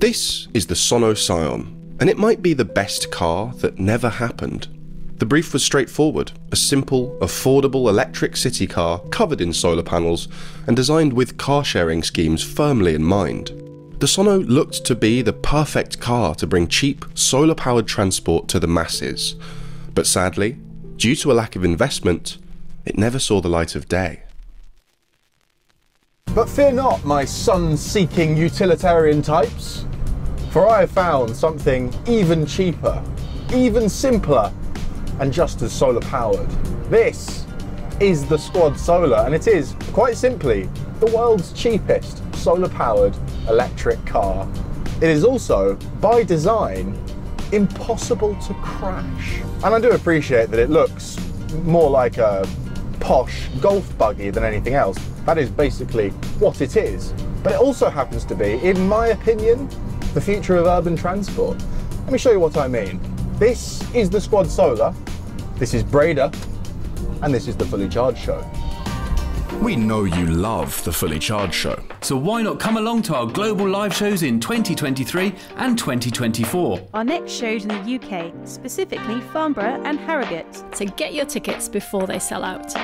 This is the Sono Sion, and it might be the best car that never happened. The brief was straightforward, a simple, affordable electric city car covered in solar panels and designed with car sharing schemes firmly in mind. The Sono looked to be the perfect car to bring cheap, solar-powered transport to the masses, but sadly, due to a lack of investment, it never saw the light of day. But fear not, my sun-seeking utilitarian types, for I have found something even cheaper, even simpler, and just as solar-powered. This is the Squad Solar, and it is, quite simply, the world's cheapest solar-powered electric car. It is also, by design, impossible to crash. And I do appreciate that it looks more like a posh golf buggy than anything else. That is basically what it is. But it also happens to be, in my opinion, the future of urban transport. Let me show you what I mean. This is the Squad Solar, this is Breda, and this is the Fully Charged Show. We know you love the Fully Charged Show, so why not come along to our global live shows in 2023 and 2024? Our next shows in the UK, specifically Farnborough and Harrogate. So get your tickets before they sell out.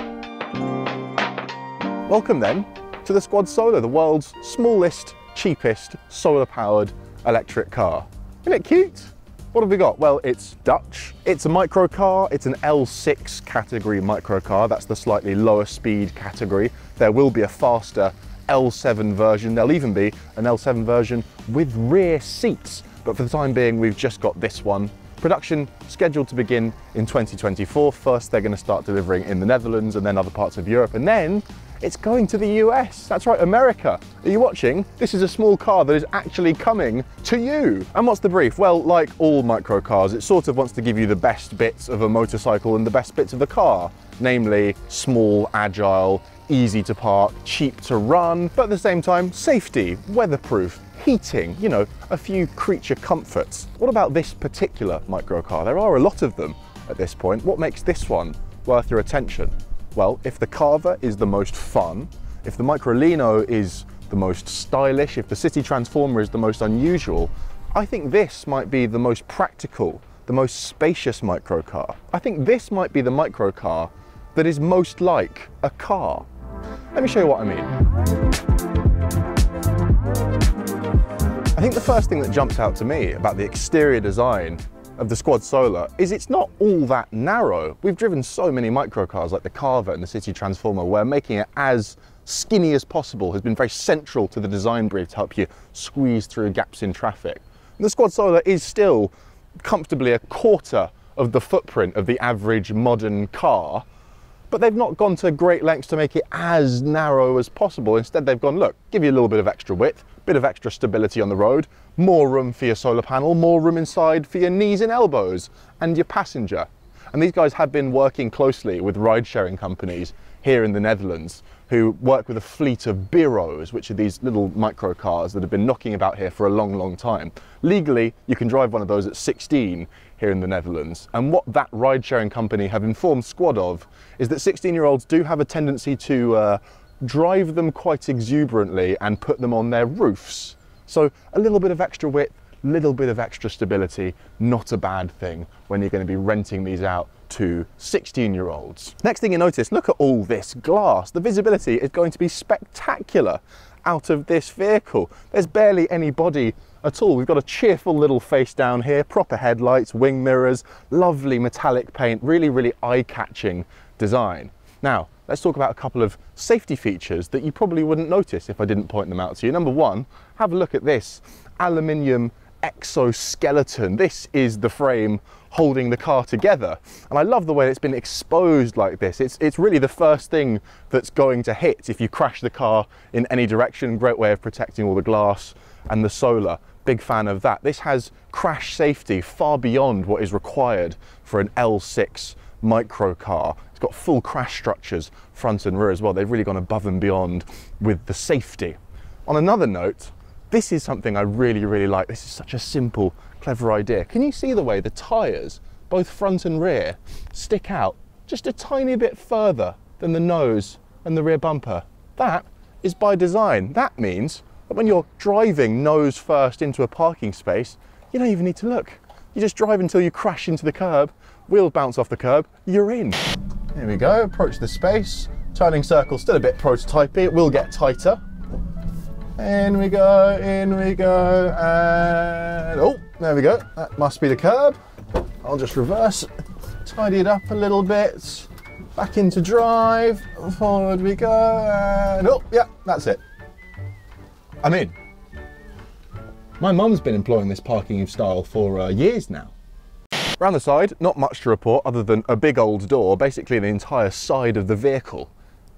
Welcome then to the Squad Solar, the world's smallest, cheapest, solar-powered electric car. Isn't it cute? What have we got? Well, it's Dutch, it's a microcar, it's an L6 category microcar, that's the slightly lower speed category. There will be a faster L7 version, there'll even be an L7 version with rear seats, but for the time being we've just got this one. Production scheduled to begin in 2024, first they're going to start delivering in the Netherlands and then other parts of Europe, and then it's going to the US. That's right, America. Are you watching? This is a small car that is actually coming to you. And what's the brief? Well, like all microcars, it sort of wants to give you the best bits of a motorcycle and the best bits of the car, namely small, agile, easy to park, cheap to run, but at the same time, safety, weatherproof, heating, you know, a few creature comforts. What about this particular microcar? There are a lot of them at this point. What makes this one worth your attention? Well, if the Carver is the most fun, if the Microlino is the most stylish, if the City Transformer is the most unusual, I think this might be the most practical, the most spacious microcar. I think this might be the microcar that is most like a car. Let me show you what I mean. I think the first thing that jumps out to me about the exterior design of the Squad Solar is it's not all that narrow. We've driven so many microcars like the Carver and the City Transformer where making it as skinny as possible has been very central to the design brief to help you squeeze through gaps in traffic. And the Squad Solar is still comfortably a quarter of the footprint of the average modern car, but they've not gone to great lengths to make it as narrow as possible. Instead, they've gone, look, give you a little bit of extra width, bit of extra stability on the road, more room for your solar panel, more room inside for your knees and elbows and your passenger. And these guys have been working closely with ride-sharing companies here in the Netherlands who work with a fleet of bureaus, which are these little microcars that have been knocking about here for a long, long time. Legally, you can drive one of those at 16 here in the Netherlands. And what that ride-sharing company have informed Squad of is that 16-year-olds do have a tendency to drive them quite exuberantly and put them on their roofs. So a little bit of extra width, a little bit of extra stability, not a bad thing when you're going to be renting these out to 16-year-olds. Next thing you notice, look at all this glass. The visibility is going to be spectacular out of this vehicle. There's barely any body at all. We've got a cheerful little face down here, proper headlights, wing mirrors, lovely metallic paint, really, really eye-catching design. Now, let's talk about a couple of safety features that you probably wouldn't notice if I didn't point them out to you. Number one, have a look at this aluminium exoskeleton. This is the frame holding the car together. And I love the way it's been exposed like this. It's really the first thing that's going to hit if you crash the car in any direction. Great way of protecting all the glass and the solar. Big fan of that. This has crash safety far beyond what is required for an L6 microcar. It's got full crash structures front and rear as well. They've really gone above and beyond with the safety. On another note, this is something I really, really like. This is such a simple, clever idea. Can you see the way the tires, both front and rear, stick out just a tiny bit further than the nose and the rear bumper? That is by design. That means that when you're driving nose first into a parking space, you don't even need to look. You just drive until you crash into the curb, wheels bounce off the curb, you're in. Here we go, approach the space. Turning circle, still a bit prototypey, it will get tighter. In we go, and oh, there we go. That must be the curb. I'll just reverse, tidy it up a little bit. Back into drive, forward we go, and oh, yeah, that's it. I'm in. My mum's been employing this parking style for years now. Round the side, not much to report other than a big old door. Basically the entire side of the vehicle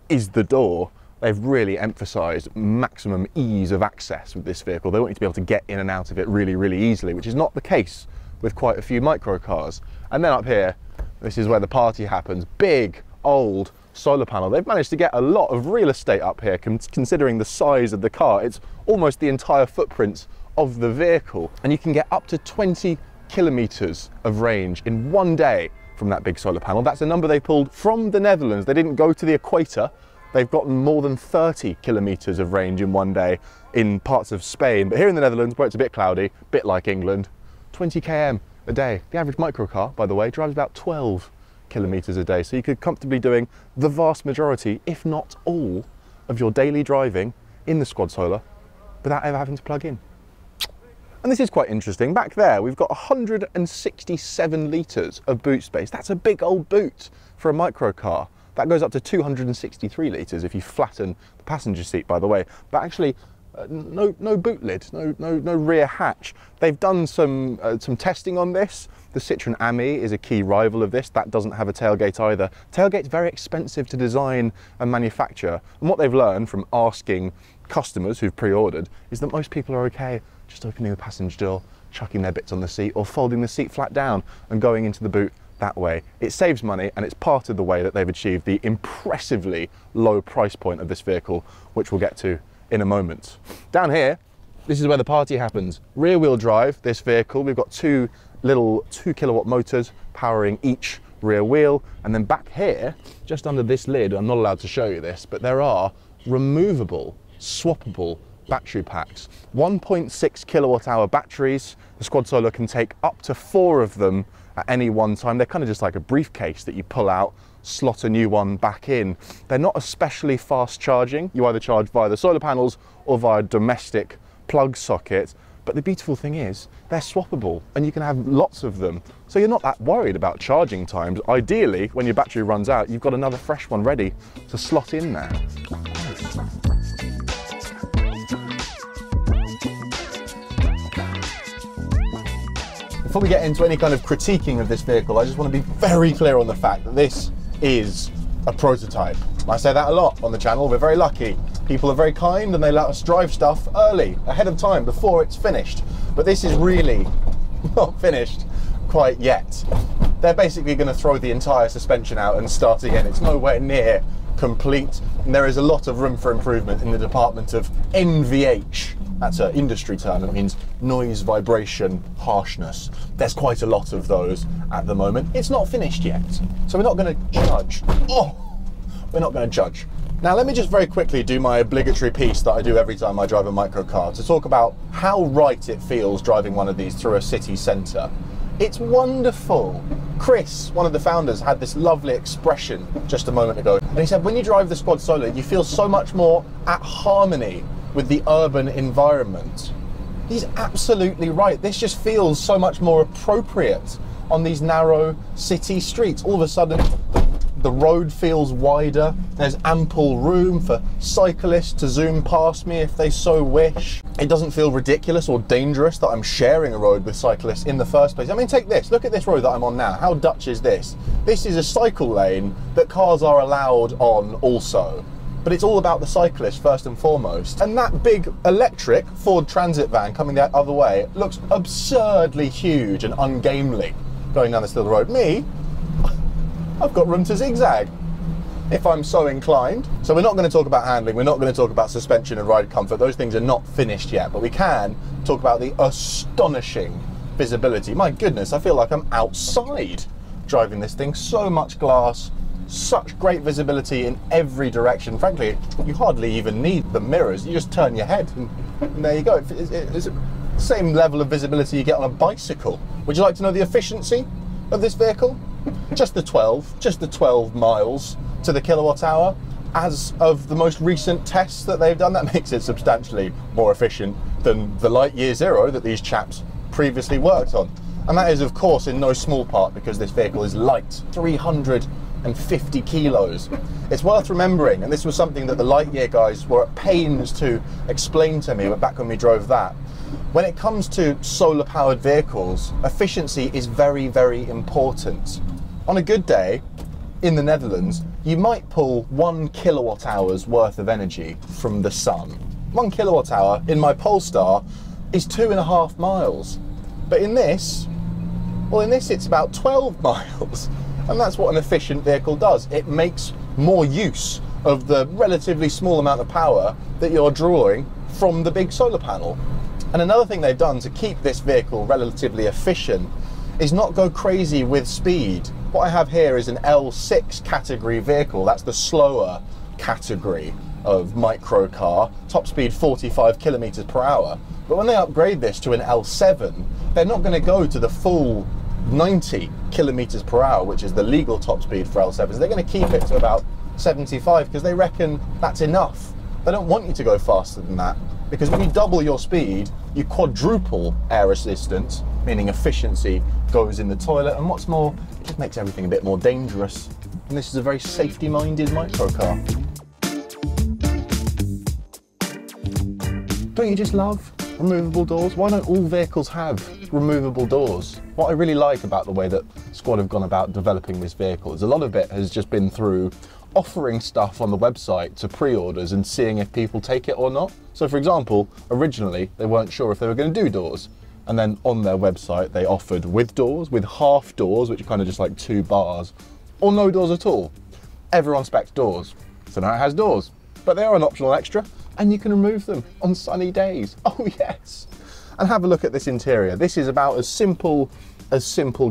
is the door. They've really emphasised maximum ease of access with this vehicle. They want you to be able to get in and out of it really, really easily, which is not the case with quite a few micro cars. And then up here, this is where the party happens. Big, old solar panel. They've managed to get a lot of real estate up here considering the size of the car. It's almost the entire footprint of the vehicle. And you can get up to 20 kilometres of range in one day from that big solar panel. That's a number they pulled from the Netherlands. They didn't go to the equator. They've gotten more than 30 kilometres of range in one day in parts of Spain. But here in the Netherlands, where it's a bit cloudy, a bit like England, 20 km a day. The average microcar, by the way, drives about 12 kilometres a day. So you could comfortably doing the vast majority, if not all, of your daily driving in the Squad Solar without ever having to plug in. And this is quite interesting. Back there, we've got 167 litres of boot space. That's a big old boot for a microcar. That goes up to 263 litres if you flatten the passenger seat, by the way. But actually, no boot lid, no rear hatch. They've done some testing on this. The Citroen Ami is a key rival of this. That doesn't have a tailgate either. Tailgate's very expensive to design and manufacture. And what they've learned from asking customers who've pre-ordered is that most people are okay just opening the passenger door, chucking their bits on the seat, or folding the seat flat down and going into the boot that way. It saves money, and it's part of the way that they've achieved the impressively low price point of this vehicle, which we'll get to in a moment. Down here, this is where the party happens. Rear wheel drive, this vehicle. We've got two little 2 kilowatt motors powering each rear wheel. And then back here, just under this lid, I'm not allowed to show you this, but there are removable, swappable battery packs. 1.6 kilowatt hour batteries. The Squad Solar can take up to 4 of them at any one time. They're kind of just like a briefcase that you pull out, slot a new one back in. They're not especially fast charging. You either charge via the solar panels or via domestic plug socket. But the beautiful thing is they're swappable and you can have lots of them. So you're not that worried about charging times. Ideally, when your battery runs out, you've got another fresh one ready to slot in there. Before we get into any kind of critiquing of this vehicle, I just want to be very clear on the fact that this is a prototype. I say that a lot on the channel. We're very lucky. People are very kind and they let us drive stuff early, ahead of time, before it's finished. But this is really not finished quite yet. They're basically going to throw the entire suspension out and start again. It's nowhere near complete. And there is a lot of room for improvement in the department of NVH. That's an industry term. It means noise, vibration, harshness. There's quite a lot of those at the moment. It's not finished yet, so we're not going to judge. Oh, we're not going to judge. Now, let me just very quickly do my obligatory piece that I do every time I drive a microcar to talk about how right it feels driving one of these through a city centre. It's wonderful. Chris, one of the founders, had this lovely expression just a moment ago. And he said, when you drive the Squad Solar, you feel so much more at harmony with the urban environment. He's absolutely right. This just feels so much more appropriate on these narrow city streets. All of a sudden, the road feels wider. There's ample room for cyclists to zoom past me if they so wish. It doesn't feel ridiculous or dangerous that I'm sharing a road with cyclists in the first place. I mean, take this. Look at this road that I'm on now. How Dutch is this? This is a cycle lane that cars are allowed on also. But it's all about the cyclist first and foremost. And that big electric Ford Transit van coming that other way looks absurdly huge and ungainly going down this little road. Me, I've got room to zigzag if I'm so inclined. So we're not going to talk about handling, we're not going to talk about suspension and ride comfort. Those things are not finished yet, but we can talk about the astonishing visibility. My goodness, I feel like I'm outside driving this thing. So much glass. Such great visibility in every direction. Frankly, you hardly even need the mirrors. You just turn your head and And there you go. It's the same level of visibility you get on a bicycle. Would you like to know the efficiency of this vehicle? Just the 12 miles to the kilowatt hour. As of the most recent tests that they've done, that makes it substantially more efficient than the Lightyear Zero that these chaps previously worked on. And that is, of course, in no small part because this vehicle is light, 350 kilos. It's worth remembering, and this was something that the Lightyear guys were at pains to explain to me back when we drove that. When it comes to solar-powered vehicles, efficiency is very, very important. On a good day, in the Netherlands, you might pull 1 kilowatt hour's worth of energy from the sun. 1 kilowatt hour in my Polestar is 2.5 miles. But in this, well, in this it's about 12 miles. And that's what an efficient vehicle does. It makes more use of the relatively small amount of power that you're drawing from the big solar panel. And another thing they've done to keep this vehicle relatively efficient is not go crazy with speed. What I have here is an L6 category vehicle. That's the slower category of microcar, top speed 45 kilometers per hour. But when they upgrade this to an L7, they're not going to go to the full 90 kilometers per hour, which is the legal top speed for L7s. They're going to keep it to about 75 because they reckon that's enough. They don't want you to go faster than that, because when you double your speed, you quadruple air resistance, meaning efficiency goes in the toilet. And what's more, it just makes everything a bit more dangerous. And this is a very safety-minded microcar. Don't you just love removable doors? Why don't all vehicles have removable doors? What I really like about the way that Squad have gone about developing this vehicle is a lot of it has just been through offering stuff on the website to pre-orders and seeing if people take it or not. So for example, originally they weren't sure if they were going to do doors, and then on their website they offered with doors, with half doors, which are kind of just like 2 bars, or no doors at all. Everyone specs doors, so now it has doors, but they are an optional extra and you can remove them on sunny days. Oh yes. And have a look at this interior. This is about as simple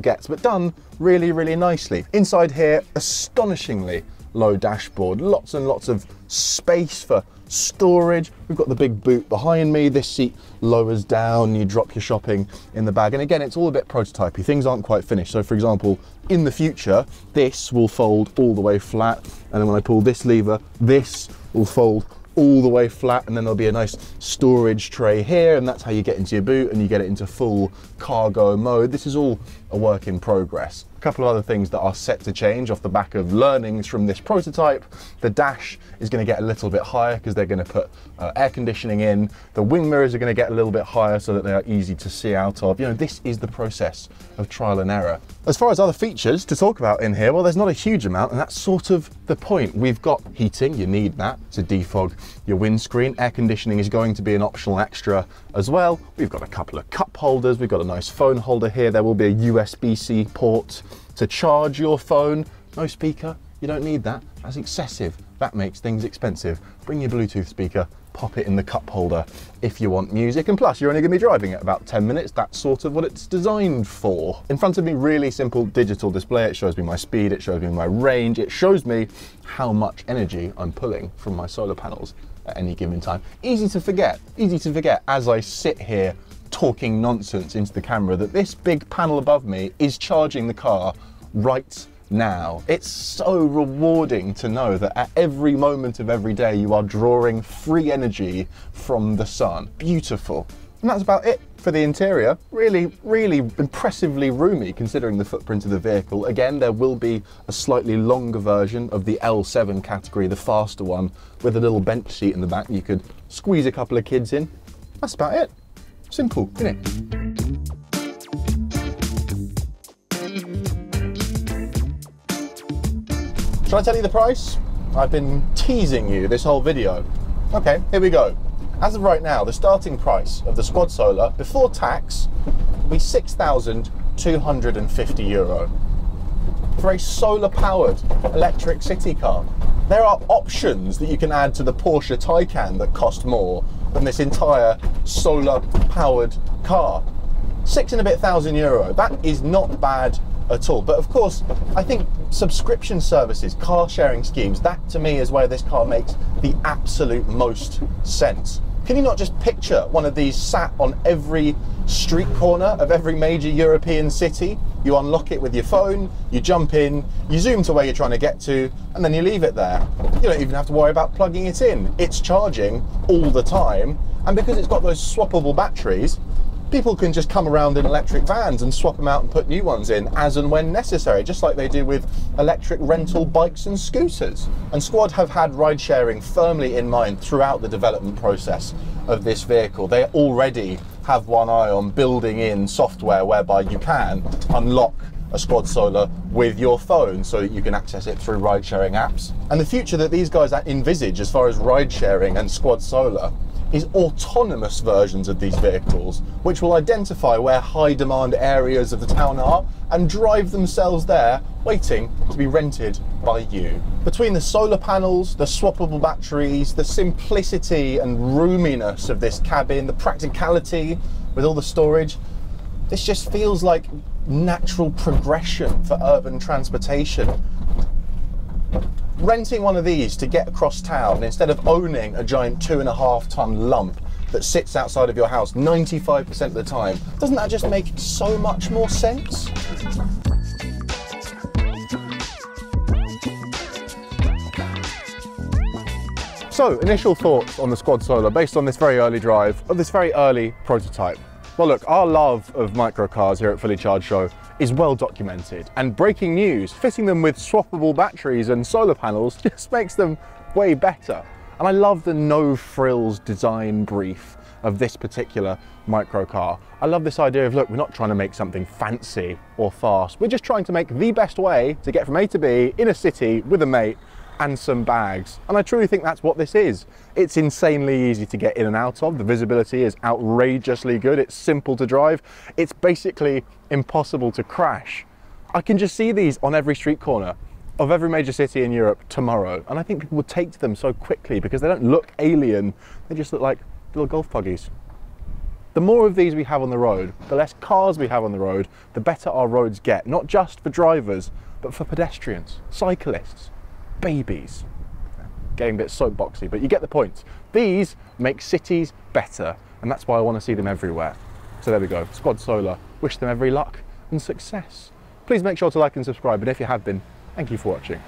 gets, but done really, really nicely. Inside here, astonishingly low dashboard, lots and lots of space for storage. We've got the big boot behind me. This seat lowers down, you drop your shopping in the bag. And again, it's all a bit prototypey. Things aren't quite finished. So for example, in the future, this will fold all the way flat. And then when I pull this lever, this will fold all the way flat, and then there'll be a nice storage tray here, and that's how you get into your boot and you get it into full cargo mode. This is all a work in progress. A couple of other things that are set to change off the back of learnings from this prototype. The dash is going to get a little bit higher because they're going to put air conditioning in. The wing mirrors are going to get a little bit higher so that they are easy to see out of. You know, this is the process of trial and error. As far as other features to talk about in here, well, there's not a huge amount, and that's sort of the point. We've got heating, you need that to defog your windscreen. Air conditioning is going to be an optional extra as well. We've got a couple of cup holders. We've got a nice phone holder here. There will be a USB-C port to charge your phone. No speaker, you don't need that. That's excessive. That makes things expensive. Bring your Bluetooth speaker, pop it in the cup holder if you want music. And plus, you're only going to be driving it about 10 minutes. That's sort of what it's designed for. In front of me, really simple digital display. It shows me my speed, it shows me my range, it shows me how much energy I'm pulling from my solar panels at any given time. Easy to forget as I sit here talking nonsense into the camera that this big panel above me is charging the car right now. It's so rewarding to know that at every moment of every day you are drawing free energy from the sun. Beautiful. And that's about it for the interior. Really, really impressively roomy considering the footprint of the vehicle. Again, there will be a slightly longer version of the L7 category, the faster one, with a little bench seat in the back. You could squeeze a couple of kids in. That's about it. Simple, isn't it? Shall I tell you the price? I've been teasing you this whole video. Okay, here we go. As of right now, the starting price of the Squad Solar before tax will be €6,250 for a solar-powered electric city car. There are options that you can add to the Porsche Taycan that cost more than this entire solar-powered car. €6,250, that is not bad at all. But of course, I think subscription services, car sharing schemes, that to me is where this car makes the absolute most sense. Can you not just picture one of these sat on every street corner of every major European city? You unlock it with your phone, you jump in, you zoom to where you're trying to get to, and then you leave it there. You don't even have to worry about plugging it in. It's charging all the time, and because it's got those swappable batteries, people can just come around in electric vans and swap them out and put new ones in as and when necessary, just like they do with electric rental bikes and scooters. And Squad have had ride sharing firmly in mind throughout the development process of this vehicle. They already have one eye on building in software whereby you can unlock a Squad Solar with your phone so that you can access it through ride sharing apps. And the future that these guys envisage as far as ride sharing and Squad Solar is autonomous versions of these vehicles, which will identify where high demand areas of the town are and drive themselves there, waiting to be rented by you. Between the solar panels, the swappable batteries, the simplicity and roominess of this cabin, the practicality with all the storage, this just feels like natural progression for urban transportation. Renting one of these to get across town instead of owning a giant 2.5 ton lump that sits outside of your house 95% of the time, doesn't that just make so much more sense? So, initial thoughts on the Squad Solar based on this very early drive of this very early prototype. Well look, our love of microcars here at Fully Charged Show is well documented, and breaking news, fitting them with swappable batteries and solar panels just makes them way better. And I love the no-frills design brief of this particular microcar. I love this idea of, look, we're not trying to make something fancy or fast, we're just trying to make the best way to get from A to B in a city with a mate and some bags. And I truly think that's what this is. It's insanely easy to get in and out of. The visibility is outrageously good. It's simple to drive. It's basically impossible to crash. I can just see these on every street corner of every major city in Europe tomorrow. And I think people will take to them so quickly because they don't look alien. They just look like little golf buggies. The more of these we have on the road, the less cars we have on the road, the better our roads get, not just for drivers, but for pedestrians, cyclists, babies. Getting a bit soapboxy, but you get the point. These make cities better, and that's why I want to see them everywhere. So there we go, Squad Solar. Wish them every luck and success. Please make sure to like and subscribe, and if you have been, thank you for watching.